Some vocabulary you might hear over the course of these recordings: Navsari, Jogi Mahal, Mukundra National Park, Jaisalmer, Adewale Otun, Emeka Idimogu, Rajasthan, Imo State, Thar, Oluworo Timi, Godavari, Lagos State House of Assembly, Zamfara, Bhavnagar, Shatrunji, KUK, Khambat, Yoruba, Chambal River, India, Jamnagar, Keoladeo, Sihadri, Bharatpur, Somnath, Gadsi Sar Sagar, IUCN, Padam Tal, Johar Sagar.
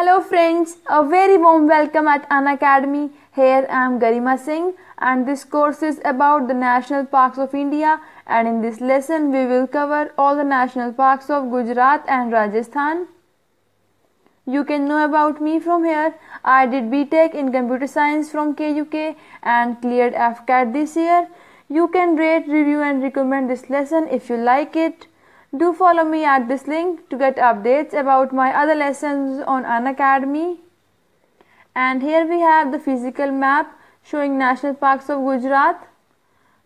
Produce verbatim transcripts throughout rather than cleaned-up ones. Hello friends, a very warm welcome at Unacademy. Here I am Garima Singh and this course is about the national parks of India, and in this lesson we will cover all the national parks of Gujarat and Rajasthan. You can know about me from here. I did B Tech in Computer Science from K U K and cleared AFCAT this year. You can rate, review and recommend this lesson if you like it. Do follow me at this link to get updates about my other lessons on Unacademy. And here we have the physical map showing national parks of Gujarat.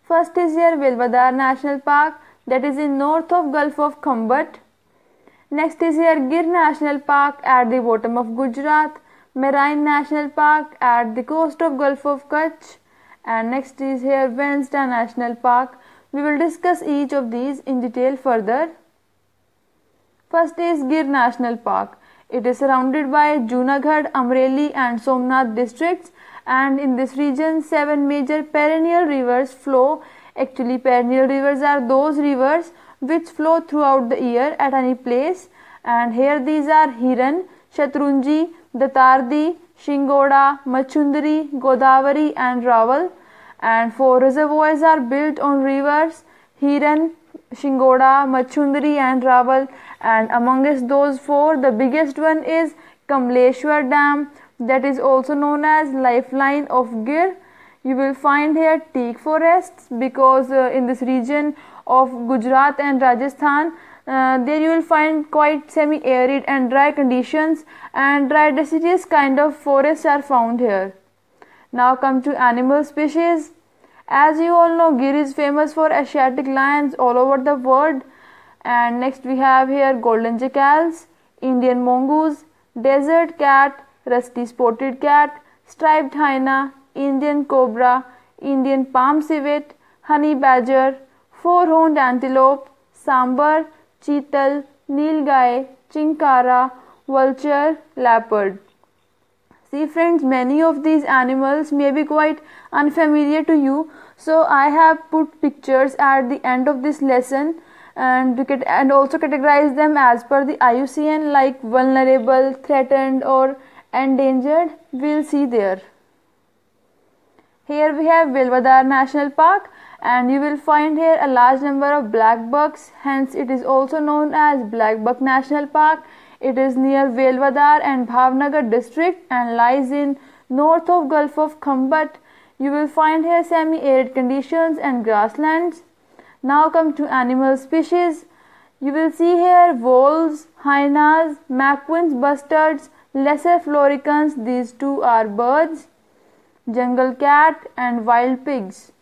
First is here Velavadar National Park, that is in north of Gulf of Khambat. Next is here Gir National Park at the bottom of Gujarat. Marine National Park at the coast of Gulf of Kutch. And next is here Vansda National Park. We will discuss each of these in detail further. First is Gir National Park. It is surrounded by Junagadh, Amreli and Somnath districts, and in this region seven major perennial rivers flow. Actually perennial rivers are those rivers which flow throughout the year at any place, and here these are Hiran, Shatrunji, Datardi, Shingoda, Machundari, Godavari and Rawal. And four reservoirs are built on rivers Hiran, Shingoda, Machundari and Rawal, and amongst those four the biggest one is Kamleshwar Dam, that is also known as lifeline of Gir. You will find here teak forests because uh, in this region of Gujarat and Rajasthan uh, there you will find quite semi-arid and dry conditions, and dry deciduous kind of forests are found here. Now come to animal species. As you all know, Gir is famous for Asiatic lions all over the world. And next we have here golden jackals, Indian mongoose, desert cat, rusty spotted cat, striped hyena, Indian cobra, Indian palm civet, honey badger, four-horned antelope, sambar, cheetal, nilgai, chinkara, vulture, leopard. See friends, many of these animals may be quite unfamiliar to you, so I have put pictures at the end of this lesson and you can, and also categorize them as per the I U C N, like vulnerable, threatened or endangered. We'll see there. Here we have Velavadar National Park, and you will find here a large number of black bucks, hence it is also known as Black Buck National Park. It is near Velavadar and Bhavnagar district and lies in north of Gulf of Khambat. You will find here semi-arid conditions and grasslands. Now come to animal species. You will see here wolves, hyenas, macaques, bustards, lesser floricans, these two are birds, jungle cat and wild pigs.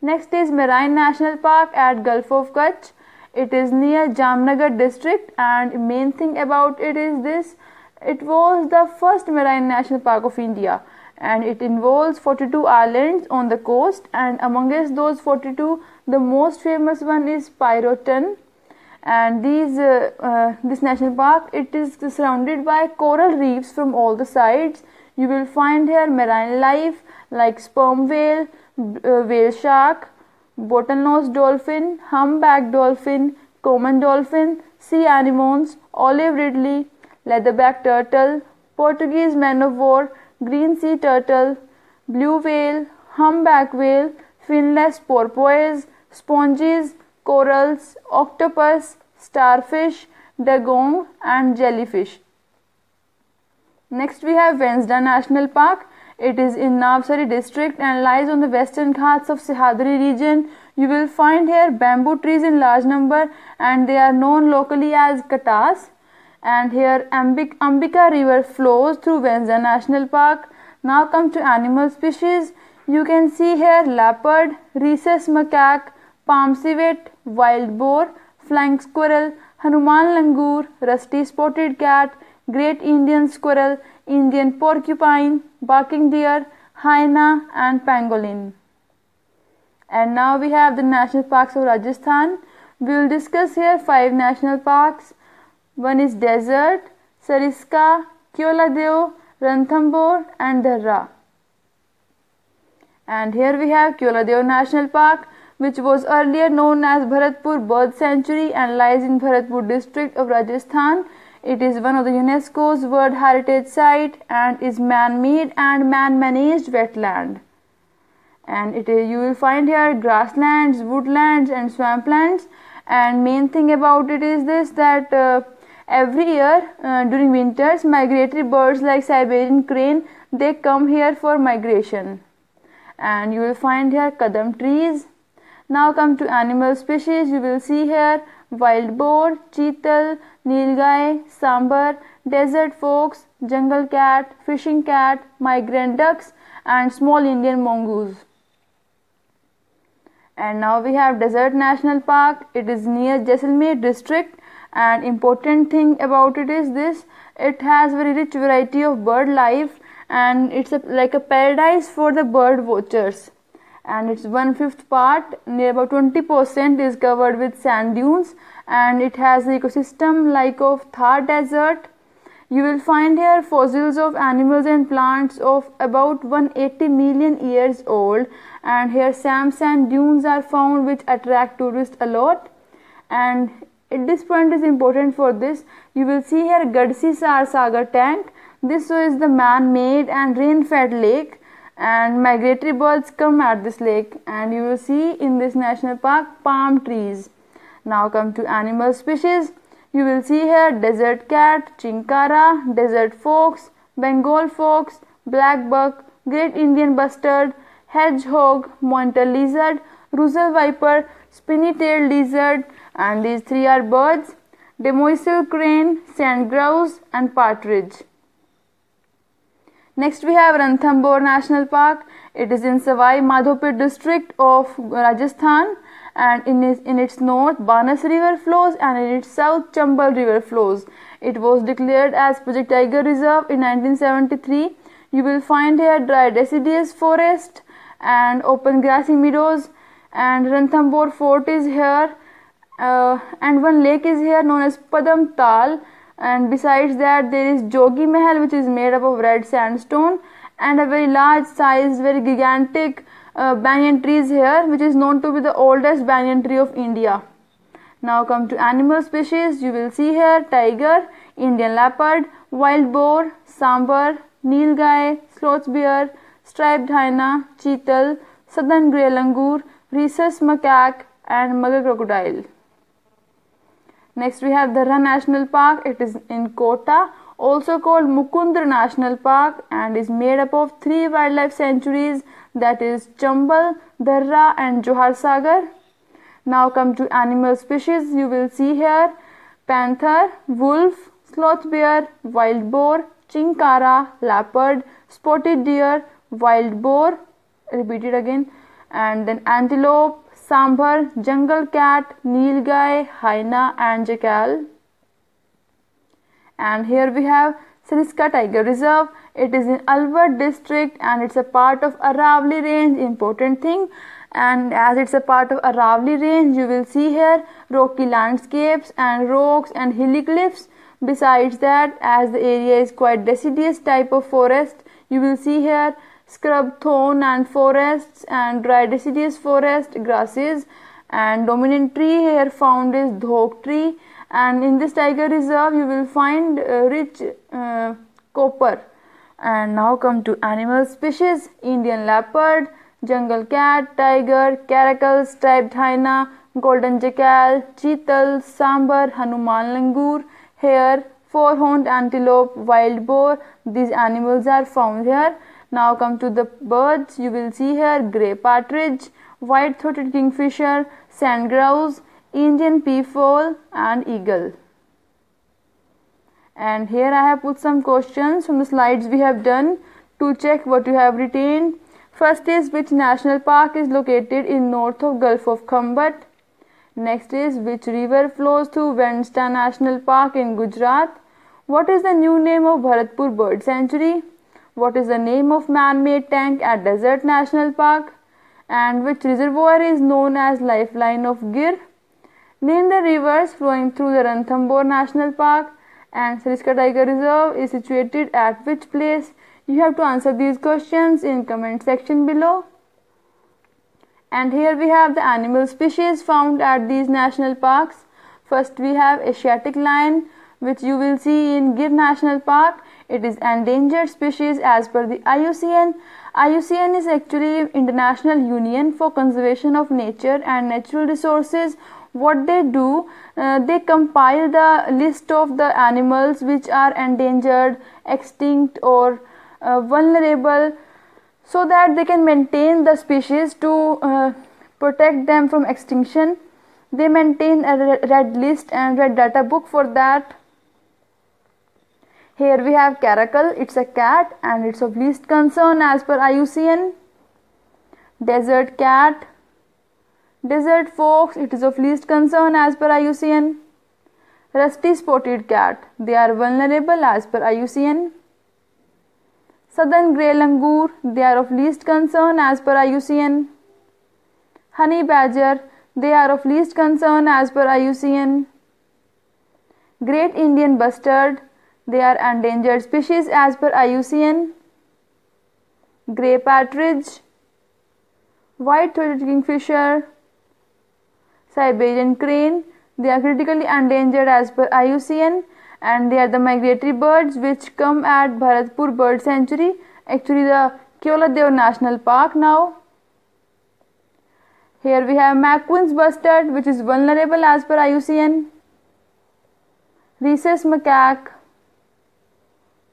Next is Marine National Park at Gulf of Kutch. It is near Jamnagar district, and main thing about it is this: it was the first marine national park of India, and it involves forty-two islands on the coast, and amongst those forty-two the most famous one is Pyrotan, and these uh, uh, this national park, it is surrounded by coral reefs from all the sides. You will find here marine life like sperm whale, uh, whale shark, bottlenose dolphin, humpback dolphin, common dolphin, sea anemones, olive ridley, leatherback turtle, Portuguese man of war, green sea turtle, blue whale, humpback whale, finless porpoise, sponges, corals, octopus, starfish, dugong and jellyfish. Next we have Vansda National Park. It is in Navsari district and lies on the western Ghats of Sihadri region. You will find here bamboo trees in large number, and they are known locally as katas. And here Ambik Ambika river flows through Vansda National Park. Now come to animal species. You can see here leopard, rhesus macaque, palm civet, wild boar, flying squirrel, Hanuman langur, rusty spotted cat, great Indian squirrel, Indian porcupine, barking deer, hyena and pangolin. And now we have the national parks of Rajasthan. We will discuss here five national parks. One is Desert, Sariska, Keoladeo, Ranthambore and Dharra. And here we have Keoladeo National Park, which was earlier known as Bharatpur Bird Sanctuary and lies in Bharatpur district of Rajasthan. It is one of the UNESCO's World Heritage Site and is man-made and man-managed wetland. And it is, you will find here grasslands, woodlands and swamplands. And main thing about it is this, that uh, every year uh, during winters, migratory birds like Siberian crane, they come here for migration. And you will find here kadam trees. Now come to animal species. You will see here wild boar, cheetal, nilgai, sambar, desert fox, jungle cat, fishing cat, migrant ducks and small Indian mongoose. And now we have Desert National Park. It is near Jaisalmer district, and important thing about it is this, it has very rich variety of bird life and it's a, like a paradise for the bird watchers. And it's one-fifth part, near about twenty percent is covered with sand dunes, and it has an ecosystem like of Thar Desert. You will find here fossils of animals and plants of about one hundred eighty million years old, and here Sam sand dunes are found which attract tourists a lot. And at this point is important for this, you will see here Gadsi Sar Sagar tank. This is the man-made and rain-fed lake, and migratory birds come at this lake, and you will see in this national park palm trees. Now come to animal species. You will see here desert cat, chinkara, desert fox, Bengal fox, black buck, great Indian bustard, hedgehog, monitor lizard, Russell viper, spiny-tailed lizard, and these three are birds, demoiselle crane, sand grouse and partridge. Next we have Ranthambore National Park. It is in Sawai Madhopur district of Rajasthan, and in its, in its north Banas river flows and in its south Chambal river flows. It was declared as Project Tiger Reserve in nineteen seventy-three. You will find here dry deciduous forest and open grassy meadows, and Ranthambore fort is here, uh, and one lake is here known as Padam Tal. And besides that, there is Jogi Mahal, which is made up of red sandstone, and a very large size, very gigantic uh, banyan trees here, which is known to be the oldest banyan tree of India. Now come to animal species. You will see here tiger, Indian leopard, wild boar, sambar, nilgai, sloth bear, striped hyena, cheetal, southern grey langur, rhesus macaque and mugger crocodile. Next we have Dharra National Park. It is in Kota, also called Mukundra National Park, and is made up of three wildlife sanctuaries, that is Chambal, Dharra and Johar Sagar. Now come to animal species. You will see here panther, wolf, sloth bear, wild boar, chinkara, leopard, spotted deer, wild boar, repeat it again, and then antelope, sambar, jungle cat, nilgai, hyena and jackal. And here we have Sariska Tiger Reserve. It is in Alwar district and it's a part of Aravali range, important thing. And as it's a part of Aravali range, you will see here rocky landscapes and rocks and hilly cliffs. Besides that, as the area is quite deciduous type of forest, you will see here scrub thorn and forests and dry deciduous forest grasses, and dominant tree here found is dhok tree, and in this tiger reserve you will find uh, rich uh, copper. And now come to animal species. Indian leopard, jungle cat, tiger, caracal, striped hyena, golden jackal, cheetal, sambar, Hanuman langur, hare, four-horned antelope, wild boar, these animals are found here. Now come to the birds. You will see here grey partridge, white-throated kingfisher, sand grouse, Indian peafowl and eagle. And here I have put some questions from the slides we have done to check what you have retained. First is, which national park is located in north of Gulf of Khambat? Next is, which river flows through Vansda National Park in Gujarat? What is the new name of Bharatpur Bird Sanctuary? What is the name of man-made tank at Desert National Park? And which reservoir is known as Lifeline of Gir? Name the rivers flowing through the Ranthambore National Park, and Sariska Tiger Reserve is situated at which place? You have to answer these questions in comment section below. And here we have the animal species found at these national parks. First we have Asiatic lion, which you will see in Gir National Park. It is endangered species as per the I U C N. I U C N is actually International Union for Conservation of Nature and Natural Resources. What they do, uh, they compile the list of the animals which are endangered, extinct or uh, vulnerable, so that they can maintain the species to uh, protect them from extinction. They maintain a red list and red data book for that. Here we have caracal, it's a cat and it's of least concern as per I U C N. Desert cat, desert fox, it is of least concern as per I U C N. Rusty spotted cat, they are vulnerable as per I U C N. Southern grey langur, they are of least concern as per I U C N. Honey badger, they are of least concern as per I U C N. Great Indian bustard, they are endangered species as per I U C N. Grey partridge, white-throated kingfisher, Siberian crane, they are critically endangered as per I U C N, and they are the migratory birds which come at Bharatpur Bird Sanctuary, actually the Keoladeo National Park now. Here we have Macaquin's bustard, which is vulnerable as per I U C N. Rhesus macaque,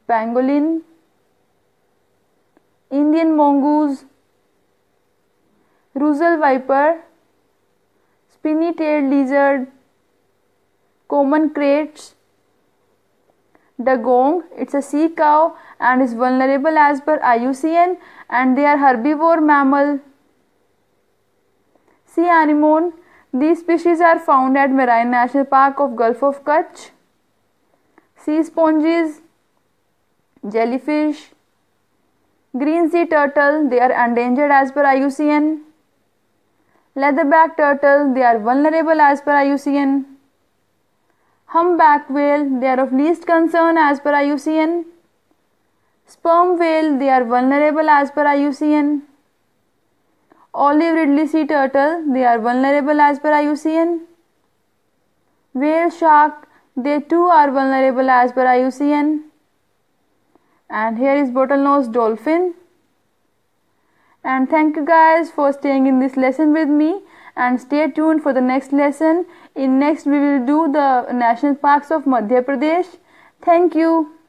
pangolin, Indian mongoose, Russell viper, spiny-tailed lizard, common crates, dugong, it's a sea cow and is vulnerable as per I U C N, and they are herbivore mammal. Sea anemone, these species are found at Marine National Park of Gulf of Kutch. Sea sponges, jellyfish, green sea turtle, they are endangered as per I U C N. Leatherback turtle, they are vulnerable as per I U C N. Humpback whale, they are of least concern as per I U C N. Sperm whale, they are vulnerable as per I U C N. Olive ridley sea turtle, they are vulnerable as per I U C N. Whale shark, they too are vulnerable as per I U C N. And here is bottlenose dolphin. And thank you guys for staying in this lesson with me, and stay tuned for the next lesson. In next we will do the national parks of Madhya Pradesh. Thank you.